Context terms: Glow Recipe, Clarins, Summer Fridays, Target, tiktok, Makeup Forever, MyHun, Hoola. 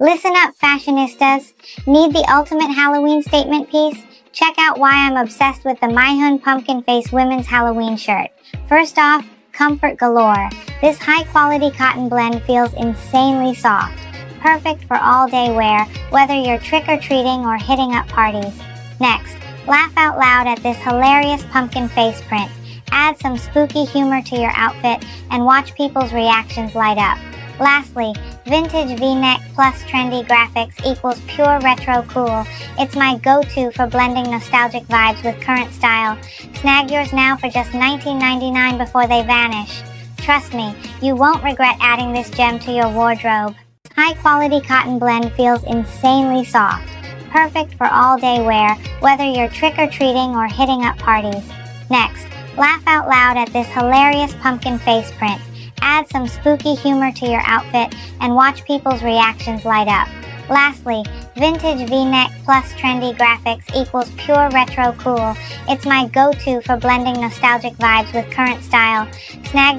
Listen up, fashionistas. Need the ultimate Halloween statement piece? Check out why I'm obsessed with the MyHun Pumpkin Face Women's Halloween shirt. First off, comfort galore. This high-quality cotton blend feels insanely soft. Perfect for all-day wear, whether you're trick-or-treating or hitting up parties. Next, laugh out loud at this hilarious pumpkin face print. Add some spooky humor to your outfit and watch people's reactions light up. Lastly, vintage V-neck plus trendy graphics equals pure retro cool. It's my go-to for blending nostalgic vibes with current style. Snag yours now for just $19.99 before they vanish. Trust me, you won't regret adding this gem to your wardrobe. High-quality cotton blend feels insanely soft. Perfect for all-day wear, whether you're trick-or-treating or hitting up parties. Next, laugh out loud at this hilarious pumpkin face print. Add some spooky humor to your outfit and watch people's reactions light up. Lastly, vintage V-neck plus trendy graphics equals pure retro cool. It's my go-to for blending nostalgic vibes with current style. Snag